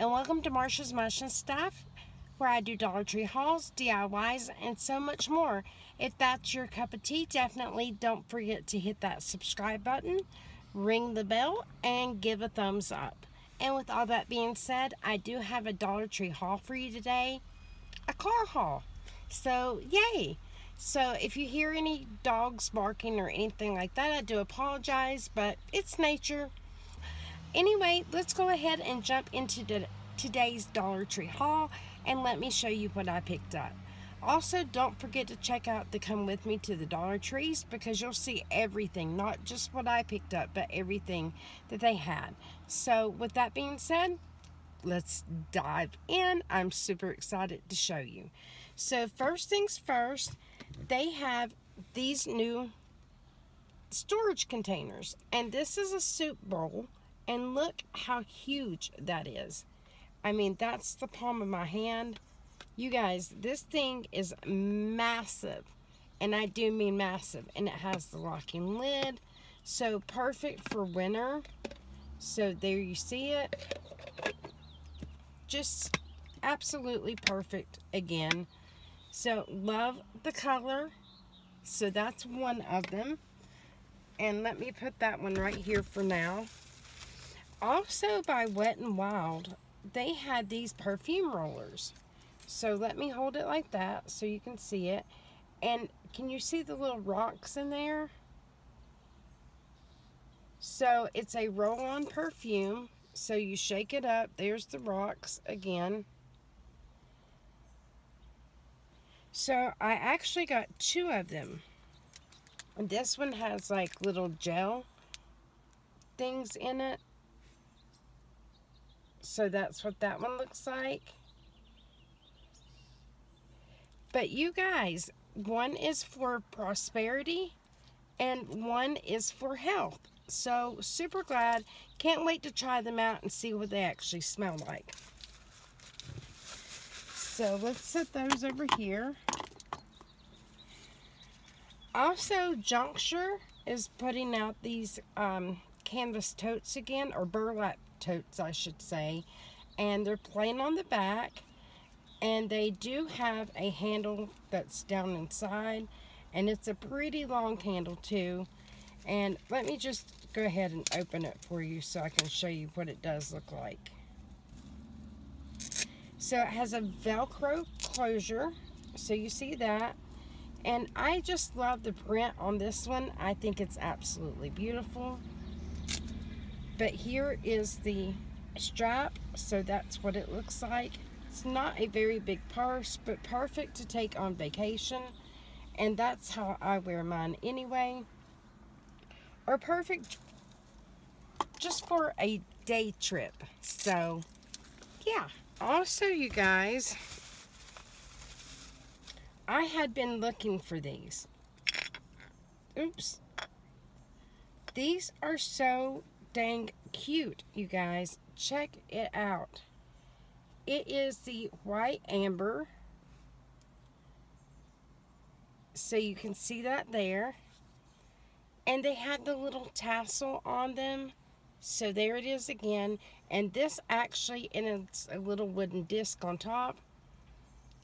and welcome to Marsha's Mush and Stuff, where I do Dollar Tree hauls, DIYs, and so much more. If that's your cup of tea, definitely don't forget to hit that subscribe button, ring the bell, and give a thumbs up. And with all that being said, I do have a Dollar Tree haul for you today, a car haul. So, yay! So if you hear any dogs barking or anything like that, I do apologize, but it's nature. Anyway, let's go ahead and jump into today's Dollar Tree haul and let me show you what I picked up. Also, don't forget to check out the Come With Me to the Dollar Trees, because you'll see everything, not just what I picked up, but everything that they had. So with that being said, let's dive in. I'm super excited to show you. So first things first, they have these new storage containers, and this is a soup bowl, and look how huge that is. I mean, that's the palm of my hand. You guys, this thing is massive, and I do mean massive, and it has the locking lid, so perfect for winter. So there you see it, just absolutely perfect again. So, love the color. So, that's one of them. And let me put that one right here for now. Also, by Wet n Wild, they had these perfume rollers. So, let me hold it like that so you can see it. And can you see the little rocks in there? So, it's a roll-on perfume. So, you shake it up. There's the rocks again. So I actually got two of them. This one has like little gel things in it. So that's what that one looks like. But you guys, one is for prosperity and one is for health. So super glad. Can't wait to try them out and see what they actually smell like. So let's set those over here. Also, Juncture is putting out these canvas totes again, or burlap totes, I should say. And they're plain on the back. And they do have a handle that's down inside. And it's a pretty long handle, too. And let me just go ahead and open it for you so I can show you what it does look like. So it has a Velcro closure, so you see that. And I just love the print on this one. I think it's absolutely beautiful. But here is the strap, so that's what it looks like. It's not a very big purse, but perfect to take on vacation. And that's how I wear mine anyway. Or perfect just for a day trip. So, yeah. Also, you guys, I had been looking for these. Oops. These are so dang cute, you guys. Check it out. It is the white amber. So you can see that there. And they had the little tassel on them. So there it is again, and this actually, and it's a little wooden disc on top,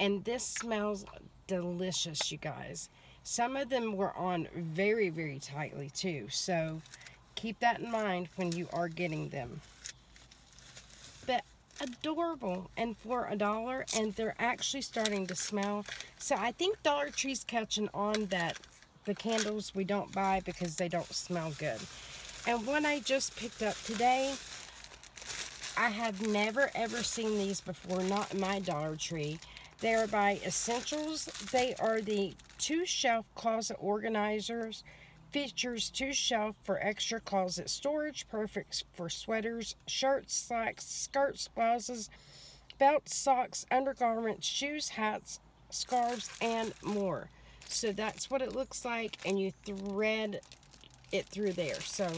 and this smells delicious, you guys. Some of them were on very, very tightly too, so keep that in mind when you are getting them. But adorable, and for $1, and they're actually starting to smell. So I think Dollar Tree's catching on that the candles we don't buy because they don't smell good. And one I just picked up today, I have never ever seen these before, not in my Dollar Tree. They are by Essentials. They are the two shelf closet organizers, features two shelf for extra closet storage, perfect for sweaters, shirts, slacks, skirts, blouses, belts, socks, undergarments, shoes, hats, scarves, and more. So that's what it looks like, and you thread it through there. So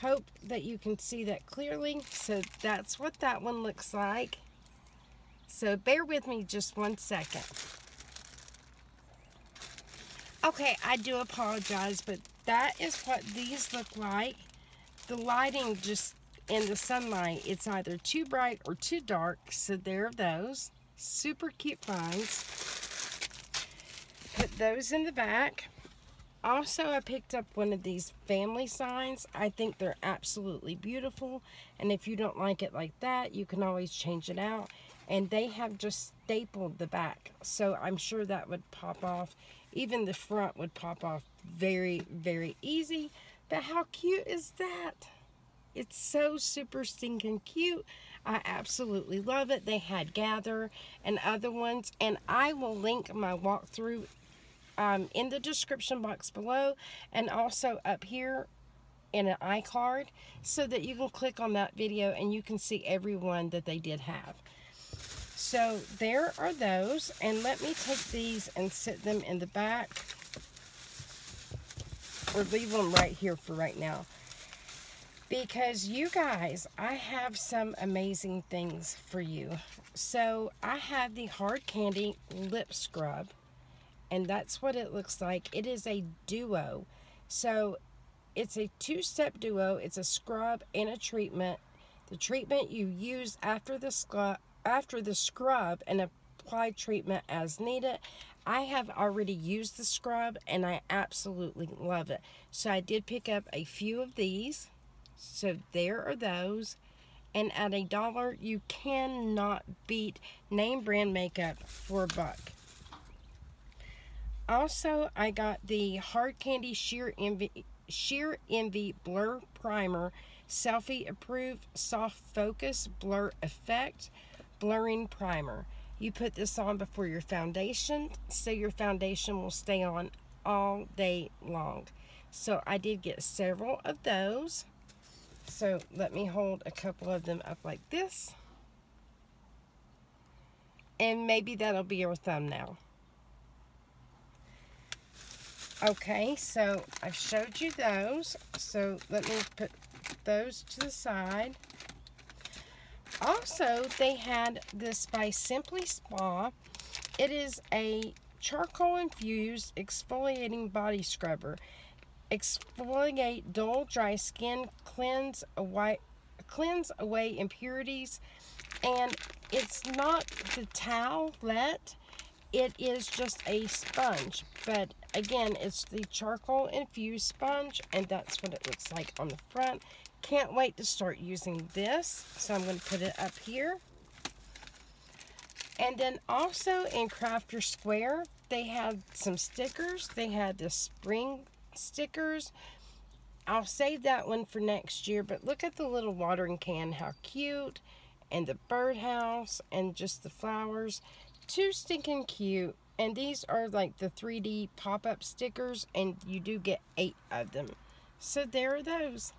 hope that you can see that clearly. So that's what that one looks like. So bear with me just one second. Okay, I do apologize, but that is what these look like. The lighting just in the sunlight, it's either too bright or too dark. So there are those. Super cute finds. Put those in the back. Also, I picked up one of these family signs. I think they're absolutely beautiful. And if you don't like it like that, you can always change it out. And they have just stapled the back. So I'm sure that would pop off. Even the front would pop off very, very easy. But how cute is that? It's so super stinking cute. I absolutely love it. They had Gather and other ones. And I will link my walkthrough in the description box below, and also up here in an iCard, so that you can click on that video and you can see everyone that they did have. So there are those, and let me take these and sit them in the back, or leave them right here for right now, because you guys, I have some amazing things for you. So I have the Hard Candy lip scrub, and that's what it looks like. It is a duo. So it's a two-step duo. It's a scrub and a treatment. The treatment you use after the scrub and apply treatment as needed. I have already used the scrub and I absolutely love it. So I did pick up a few of these. So there are those. And at $1, you cannot beat name brand makeup for $1. Also, I got the Hard Candy Sheer Envy Blur Primer Selfie Approved Soft Focus Blur Effect Blurring Primer. You put this on before your foundation, so your foundation will stay on all day long. So I did get several of those. So let me hold a couple of them up like this. And maybe that'll be your thumbnail. Okay, so I've showed you those. So let me put those to the side. Also, they had this by Simply Spa. It is a charcoal infused exfoliating body scrubber. Exfoliate dull, dry skin, cleanse away impurities. And it's not the towelette. It is just a sponge, but again, it's the charcoal infused sponge, and that's what it looks like on the front. Can't wait to start using this, so I'm going to put it up here. And then also in Crafter Square, they had some stickers. They had the spring stickers. I'll save that one for next year, but look at the little watering can, how cute, and the birdhouse, and just the flowers. Too stinking cute. And these are like the 3D pop-up stickers, and you do get 8 of them. So there are those.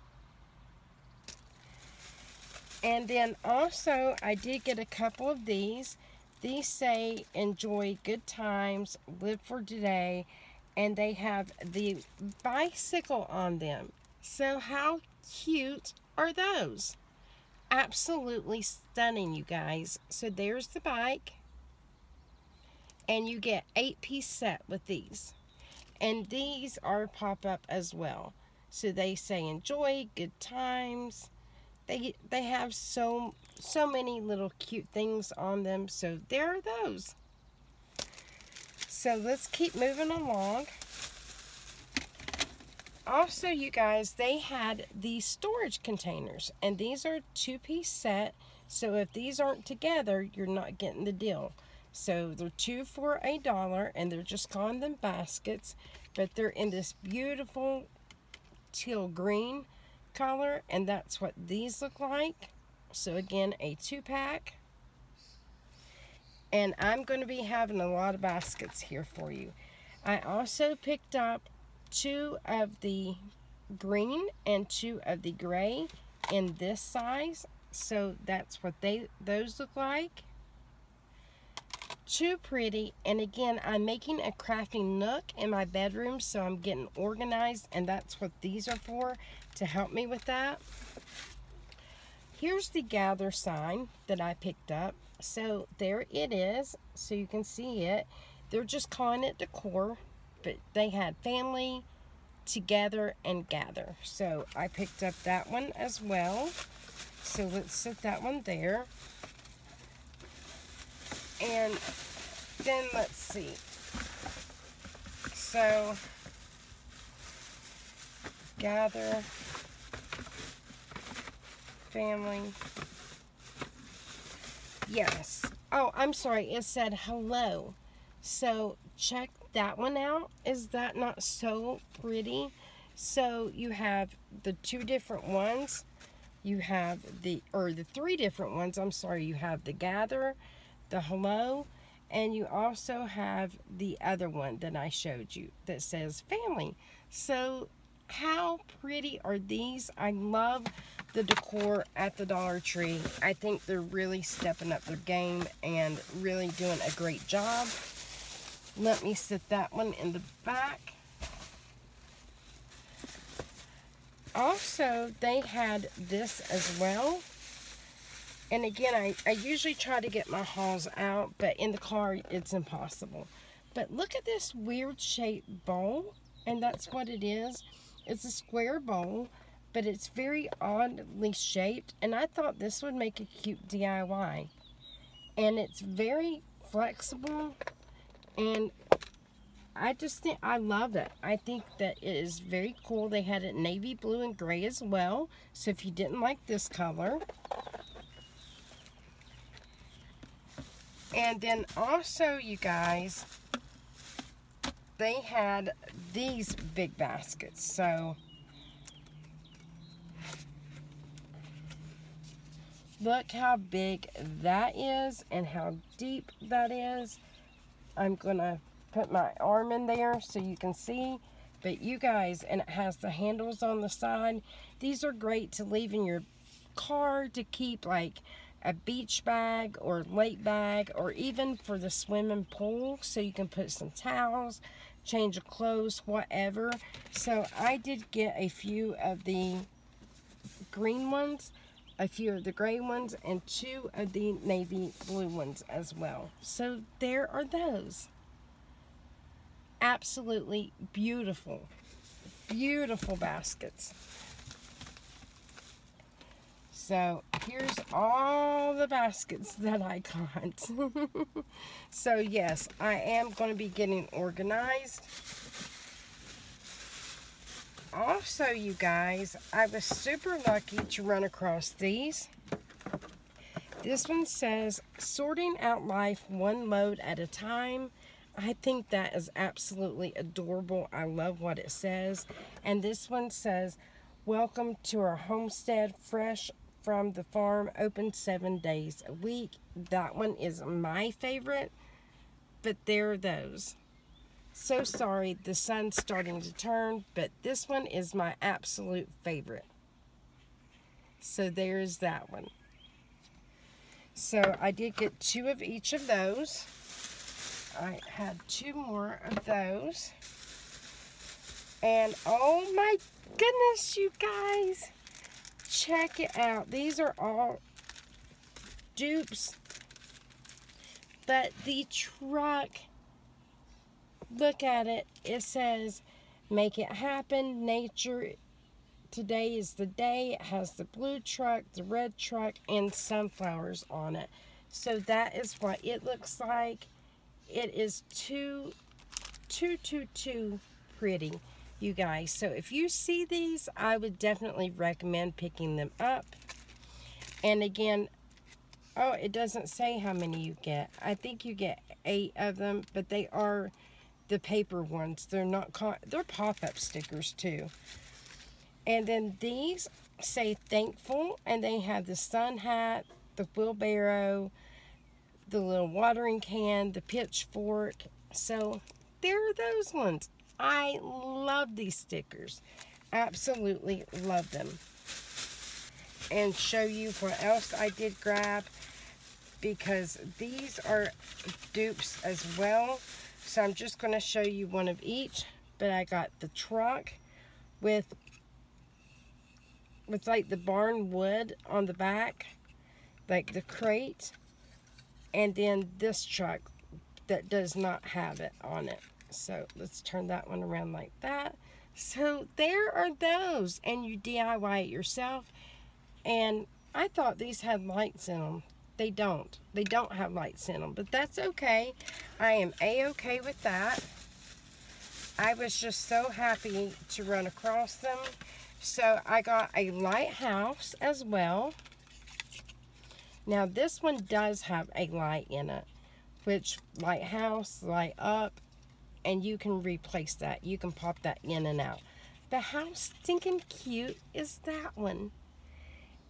And then also I did get a couple of these. These say enjoy good times, live for today, and they have the bicycle on them. So how cute are those? Absolutely stunning, you guys. So there's the bike. And you get 8-piece set with these. And these are pop-up as well. So they say enjoy, good times. They have so many little cute things on them. So there are those. So let's keep moving along. Also, you guys, they had these storage containers. And these are 2-piece set. So if these aren't together, you're not getting the deal. So they're 2 for $1, and they're just calling them baskets, but they're in this beautiful teal green color, and that's what these look like. So again, a 2-pack. And I'm going to be having a lot of baskets here for you. I also picked up 2 of the green and 2 of the gray in this size. So that's what those look like. Too pretty. And again, I'm making a crafting nook in my bedroom, so I'm getting organized, and that's what these are for, to help me with that. Here's the Gather sign that I picked up. So there it is, so you can see it. They're just calling it decor, but they had family, together, and gather. So I picked up that one as well. So let's set that one there. And then let's see. So gather family. Yes. Oh, I'm sorry. It said hello. So check that one out. Is that not so pretty? So you have the two different ones. You have the three different ones. I'm sorry. You have the gather, the hello, and you also have the other one that I showed you that says family. So how pretty are these? I love the decor at the Dollar Tree. I think they're really stepping up their game and really doing a great job. Let me set that one in the back. Also, they had this as well. And again, I usually try to get my hauls out, but in the car, it's impossible. But look at this weird shaped bowl, and that's what it is. It's a square bowl, but it's very oddly shaped, and I thought this would make a cute DIY. And it's very flexible, and I just think, I love it. I think that it is very cool. They had it navy blue and gray as well, so if you didn't like this color. And then also, you guys, they had these big baskets. So look how big that is and how deep that is. I'm gonna put my arm in there so you can see. But you guys, and it has the handles on the side. These are great to leave in your car to keep like a beach bag or lake bag, or even for the swimming pool, so you can put some towels, change of clothes, whatever. So I did get a few of the green ones, a few of the gray ones, and two of the navy blue ones as well. So there are those. Absolutely beautiful, beautiful baskets. So here's all the baskets that I got. So yes, I am going to be getting organized. Also, you guys, I was super lucky to run across these. This one says, sorting out life one load at a time. I think that is absolutely adorable. I love what it says. And this one says, welcome to our homestead, fresh from the farm, open 7 days a week. That one is my favorite, but there are those. So sorry, the sun's starting to turn, but this one is my absolute favorite. So there's that one. So I did get two of each of those. I had two more of those. And oh my goodness, you guys. Check it out. These are all dupes, but the truck, look at it. It says, make it happen. Nature, today is the day. It has the blue truck, the red truck, and sunflowers on it. So that is what it looks like. It is too pretty, you guys. So if you see these, I would definitely recommend picking them up. And again, oh, it doesn't say how many you get. I think you get 8 of them, but they are the paper ones. They're not they're pop-up stickers too. And then these say thankful, and they have the sun hat, the wheelbarrow, the little watering can, the pitchfork. So there are those ones. I love these stickers. Absolutely love them. And show you what else I did grab, because these are dupes as well. So I'm just going to show you one of each. But I got the truck with like the barn wood on the back, like the crate. And then this truck that does not have it on it. So let's turn that one around like that. So there are those, and you DIY it yourself. And I thought these had lights in them. They don't. They don't have lights in them, but that's okay. I am a-okay with that. I was just so happy to run across them. So I got a lighthouse as well. Now this one does have a light in it, which lighthouse, light up, and you can replace that. You can pop that in and out. But how stinking cute is that one?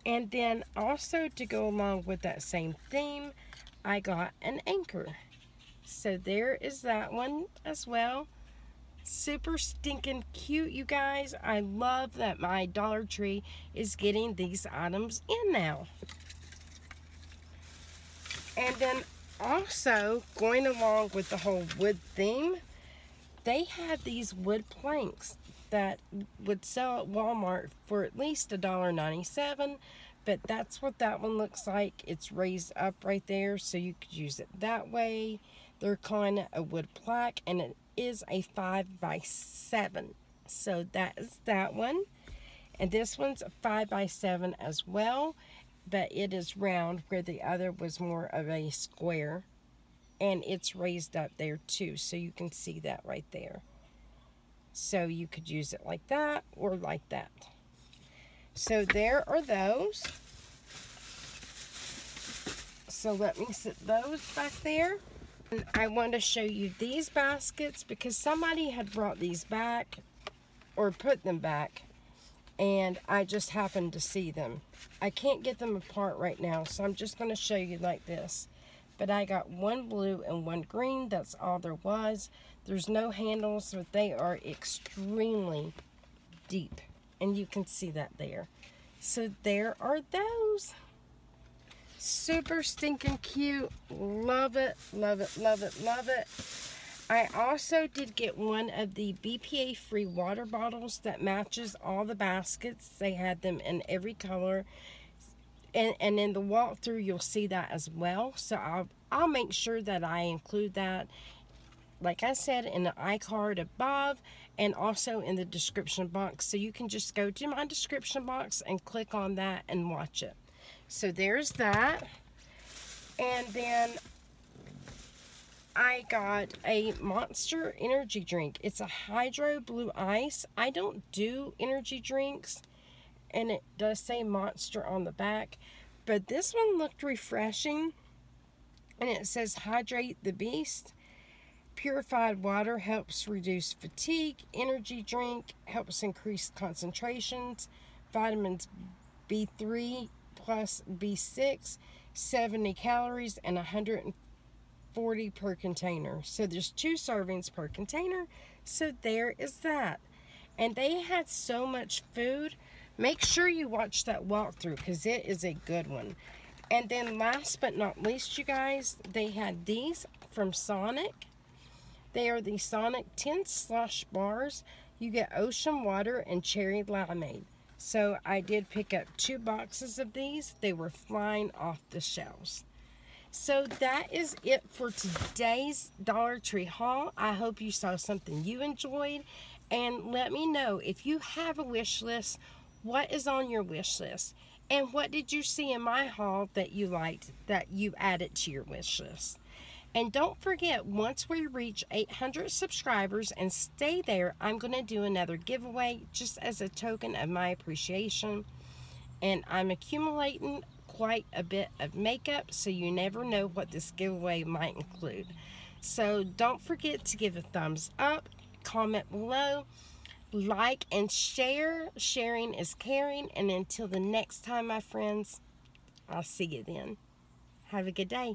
And then also to go along with that same theme, I got an anchor. So there is that one as well. Super stinking cute, you guys. I love that my Dollar Tree is getting these items in now. And then also going along with the whole wood theme, they had these wood planks that would sell at Walmart for at least $1.97, but that's what that one looks like. It's raised up right there, so you could use it that way. They're calling it a wood plaque, and it is a 5x7. So that is that one. And this one's a 5x7 as well, but it is round where the other was more of a square, and it's raised up there too, so you can see that right there. So you could use it like that or like that. So there are those. So let me sit those back there. And I want to show you these baskets because somebody had brought these back or put them back, and I just happened to see them. I can't get them apart right now, so I'm just going to show you like this. But I got one blue and one green. That's all there was. There's no handles, but they are extremely deep, and you can see that there. So there are those. Super stinking cute. Love it, love it, love it, love it. I also did get one of the BPA-free water bottles that matches all the baskets. They had them in every color. And in the walkthrough, you'll see that as well. So I'll make sure that I include that, like I said, in the iCard above and also in the description box. So you can just go to my description box and click on that and watch it. So there's that. And then I got a Monster Energy drink. It's a Hydro Blue Ice. I don't do energy drinks, and it does say Monster on the back, but this one looked refreshing, and it says hydrate the beast. Purified water helps reduce fatigue. Energy drink helps increase concentrations. Vitamins B3 plus B6, 70 calories and 140 per container. So there's 2 servings per container. So there is that. And they had so much food. Make sure you watch that walkthrough because it is a good one. And then last but not least, you guys, they had these from Sonic. They are the Sonic Tint Slush Bars. You get ocean water and cherry limeade. So I did pick up 2 boxes of these. They were flying off the shelves. So that is it for today's Dollar Tree haul. I hope you saw something you enjoyed. And let me know if you have a wish list. What is on your wish list? And what did you see in my haul that you liked that you added to your wish list? And don't forget, once we reach 800 subscribers and stay there, I'm going to do another giveaway just as a token of my appreciation. And I'm accumulating quite a bit of makeup, so you never know what this giveaway might include. So don't forget to give a thumbs up, comment below, like and share. Sharing is caring. And until the next time, my friends, I'll see you then. Have a good day.